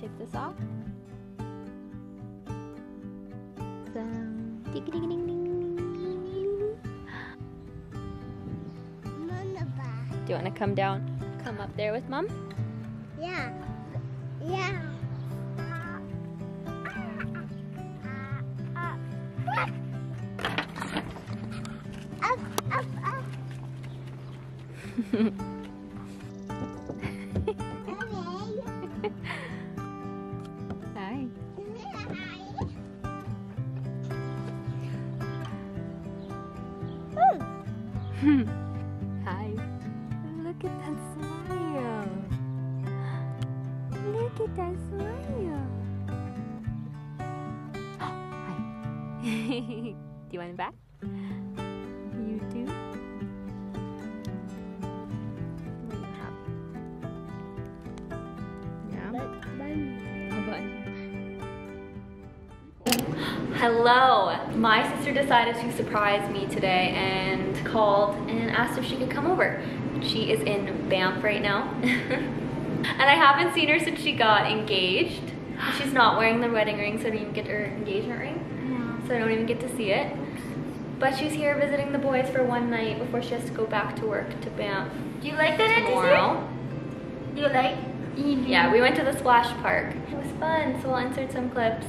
gonna take this off. Do you want to come down, come up there with Mom? Yeah. Yeah. Up. Hi. Hi. Look at that smile. Look at that smile. Oh, hi. Do you want it back? You do? Hello! My sister decided to surprise me today and called and asked if she could come over. She is in Banff right now. And I haven't seen her since she got engaged. She's not wearing the wedding ring, so I don't even get her engagement ring. Yeah. So I don't even get to see it. But she's here visiting the boys for one night before she has to go back to work to Banff. Do you like that tomorrow? Do you like? Yeah, we went to the splash park. It was fun, so I'll insert some clips.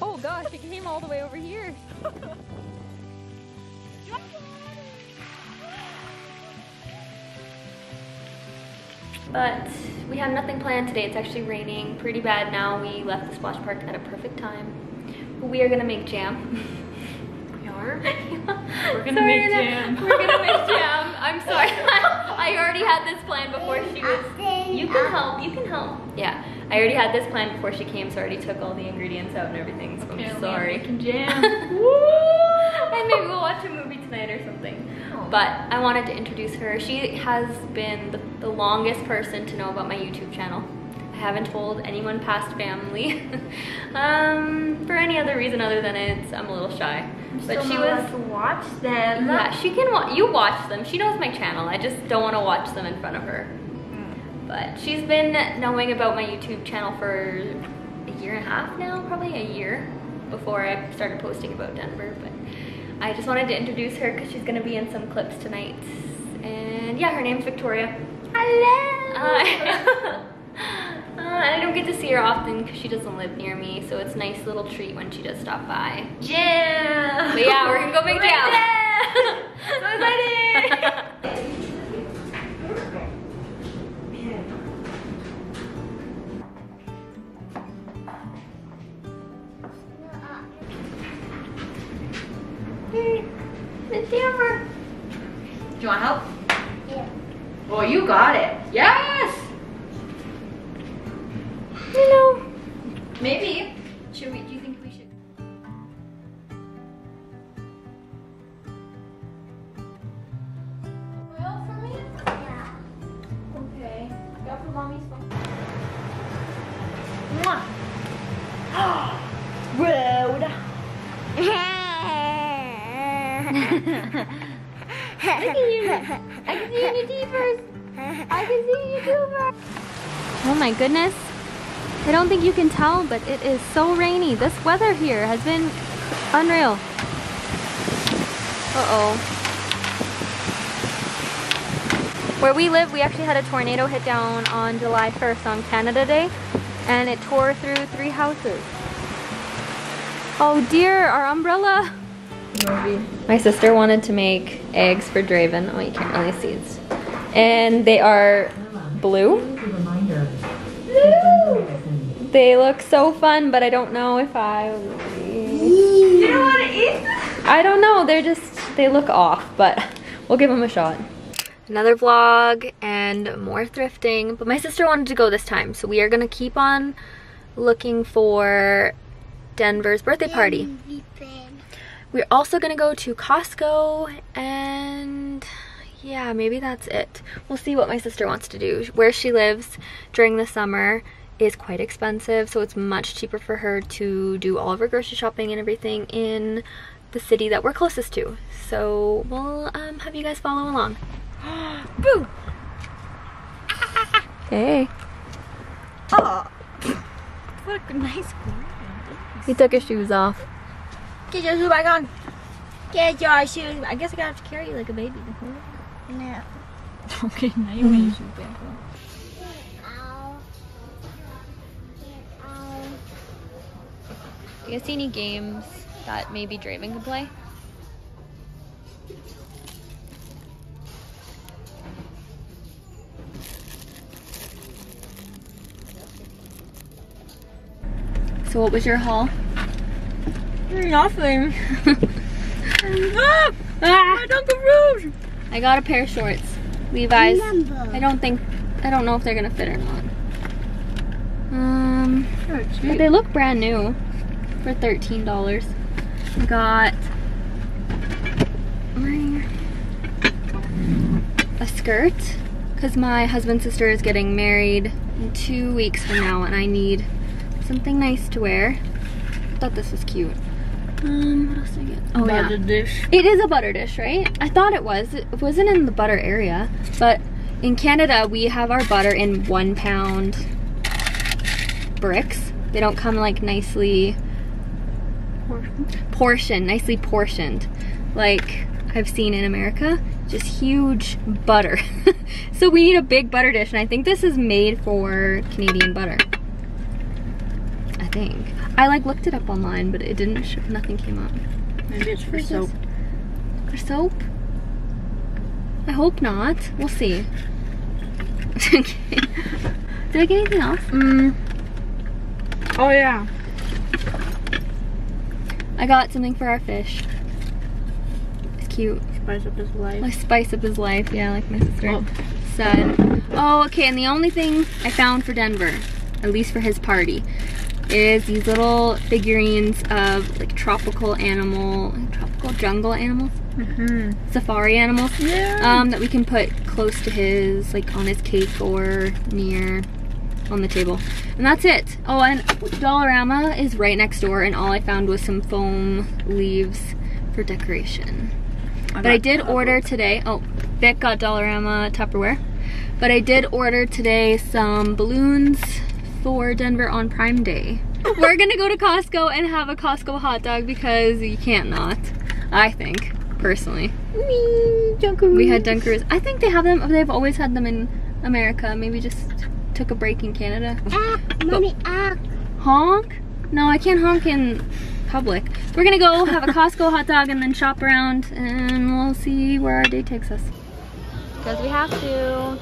Oh gosh, it came all the way over here. But we have nothing planned today. It's actually raining pretty bad now. We left the splash park at a perfect time. We are gonna make jam. We are? Yeah. We're gonna make jam. I'm sorry. I already had this plan before she was. You can help. Yeah. I already had this plan before she came, so I already took all the ingredients out and everything, so okay, I'm sorry. We can jam. And maybe we'll watch a movie tonight or something. Oh. But I wanted to introduce her. She has been the longest person to know about my YouTube channel. I haven't told anyone past family for any other reason other than I'm a little shy. But she was allowed to watch them. Yeah, she can watch them. She knows my channel. I just don't want to watch them in front of her. But she's been knowing about my YouTube channel for a year and a half now, probably a year before I started posting about Denver. But I just wanted to introduce her because she's gonna be in some clips tonight. And yeah, her name's Victoria. Hello! I don't get to see her often because she doesn't live near me, so it's a nice little treat when she does stop by. Yeah! But yeah, we're gonna go make jam. So excited! Do you want help? Yeah. Oh, you got it. Yes! You know, maybe. Should we, do you think we should? Well, for me? Yeah. Okay. Got for Mommy's phone. Mwah! Road! I can see you. I can see you YouTubers. I can see YouTubers. Oh my goodness. I don't think you can tell, but it is so rainy. This weather here has been unreal. Uh-oh. Where we live, we actually had a tornado hit down on July 1st on Canada Day, and it tore through 3 houses. Oh dear, our umbrella. My sister wanted to make eggs for Draven. Oh, you can't really see it. And they are blue. Blue! They look so fun, but I don't know if I will eat. You don't want to eat them? I don't know. They're just, they look off, but we'll give them a shot. Another vlog and more thrifting. But my sister wanted to go this time, so we are going to keep on looking for Denver's birthday party. We're also gonna go to Costco, and yeah, maybe that's it. We'll see what my sister wants to do, where she lives during the summer, is quite expensive, so it's much cheaper for her to do all of her grocery shopping and everything in the city that we're closest to. So we'll have you guys follow along. Boo! Hey. Oh, what a nice girl. He took his shoes off. Get your shoes back on. Get your shoes. I guess I gotta have to carry you like a baby. No. Okay, now you want your shoes back on. You guys see any games that maybe Draven can play? So what was your haul? Nothing. My Dunkaroos! I got a pair of shorts. Levi's. I don't know if they're gonna fit or not. But they look brand new. For $13. I got a skirt because my husband's sister is getting married in 2 weeks from now and I need something nice to wear. I thought this was cute. What else did I get? Oh, butter dish. It is a butter dish, right? I thought it was. It wasn't in the butter area, but in Canada we have our butter in 1 pound bricks. They don't come like nicely portioned like I've seen in America, just huge butter. So we need a big butter dish, and I think this is made for Canadian butter. I think I like looked it up online, but it didn't show, nothing came up. Maybe it's for soap. For soap? I hope not. We'll see. Okay. Did I get anything else? Oh yeah, I got something for our fish. It's cute. Spice up his life. Like spice up his life, yeah, like my sister said. Oh, okay, and the only thing I found for Denver, at least for his party, is these little figurines of like tropical jungle animals? Mm-hmm. Safari animals. Yeah. That we can put close to his, like on his cake or near on the table. And that's it. Oh, and Dollarama is right next door, and all I found was some foam leaves for decoration. But I did order today, oh, Vic got Dollarama Tupperware, but I did order today some balloons for Denver on Prime Day. We're gonna go to Costco and have a Costco hot dog because you can't not, I think, personally. Dunkaroos. We had Dunkaroos. I think they have them, they've always had them in America, maybe just took a break in Canada. Mommy, honk? No, I can't honk in public. We're gonna go have a Costco hot dog and then shop around, and we'll see where our day takes us. Because we have to.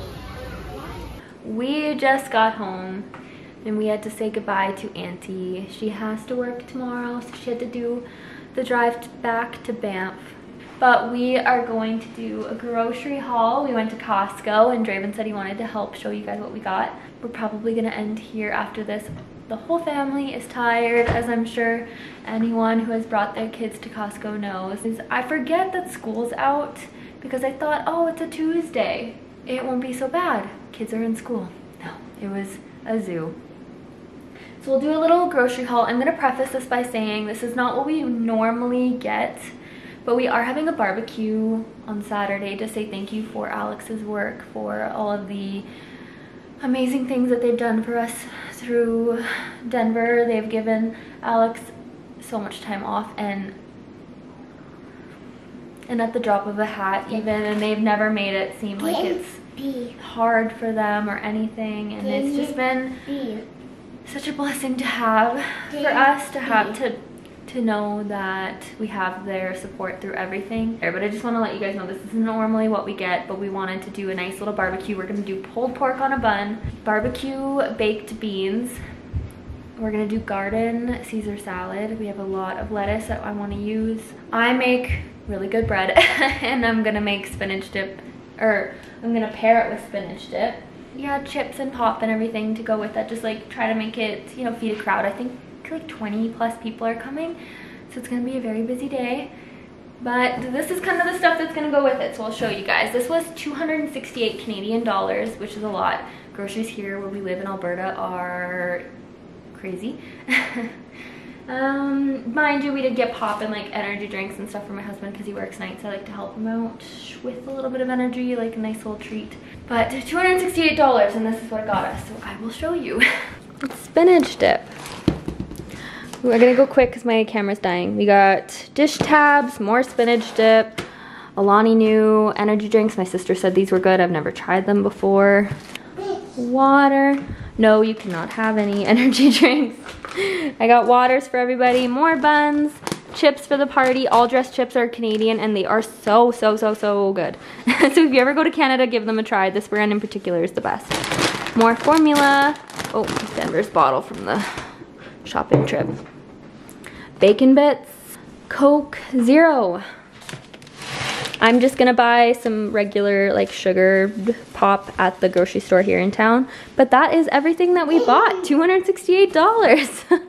We just got home and we had to say goodbye to Auntie. She has to work tomorrow, so she had to do the drive back to Banff. But we are going to do a grocery haul. We went to Costco and Draven said he wanted to help show you guys what we got. We're probably gonna end here after this. The whole family is tired, as I'm sure anyone who has brought their kids to Costco knows. I forget that school's out because I thought, oh, it's a Tuesday. It won't be so bad. Kids are in school. No, it was a zoo. So we'll do a little grocery haul. I'm gonna preface this by saying this is not what we normally get, but we are having a barbecue on Saturday to say thank you for Alex's work, for all of the amazing things that they've done for us through Denver. They've given Alex so much time off and at the drop of a hat even, and they've never made it seem like it's hard for them or anything, and it's just been such a blessing to have, for us to have to know that we have their support through everything. But I just want to let you guys know this isn't normally what we get, but we wanted to do a nice little barbecue. We're going to do pulled pork on a bun, barbecue baked beans. We're going to do garden Caesar salad. We have a lot of lettuce that I want to use. I make really good bread and I'm going to make spinach dip, or I'm going to pair it with spinach dip. Yeah, chips and pop and everything to go with that. Just like try to make it, you know, feed a crowd. I think like 20+ people are coming, so it's gonna be a very busy day, but this is kind of the stuff that's gonna go with it. So I'll show you guys. This was $268 Canadian dollars, which is a lot. Groceries here where we live in Alberta are crazy. Mind you, we did get pop and like energy drinks and stuff for my husband because he works nights. I like to help him out with a little bit of energy, like a nice little treat. But $268, and this is what got us, so I will show you. It's spinach dip. We're gonna go quick because my camera's dying. We got dish tabs, more spinach dip, Alani new energy drinks. My sister said these were good. I've never tried them before. Water. No, you cannot have any energy drinks. I got waters for everybody, more buns, chips for the party. All dressed chips are Canadian and they are so good. So if you ever go to Canada, give them a try. This brand in particular is the best. More formula. Oh, Denver's bottle from the shopping trip. Bacon bits, Coke Zero. I'm just gonna buy some regular like sugared pop at the grocery store here in town. But that is everything that we bought, $268.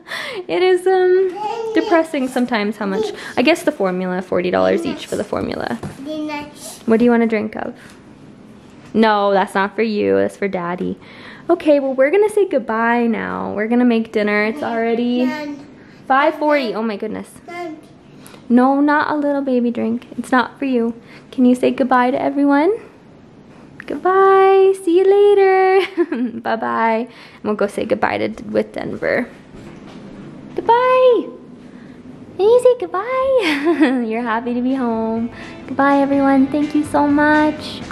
It is depressing sometimes how much. I guess the formula, $40 each for the formula. What do you want to drink of? No, that's not for you, that's for Daddy. Okay, well we're gonna say goodbye now. We're gonna make dinner, it's already 5:40, oh my goodness. No, not a little baby drink. It's not for you. Can you say goodbye to everyone? Goodbye. See you later. Bye-bye. And we'll go say goodbye to with Denver. Goodbye. Can you say goodbye? You're happy to be home. Goodbye, everyone. Thank you so much.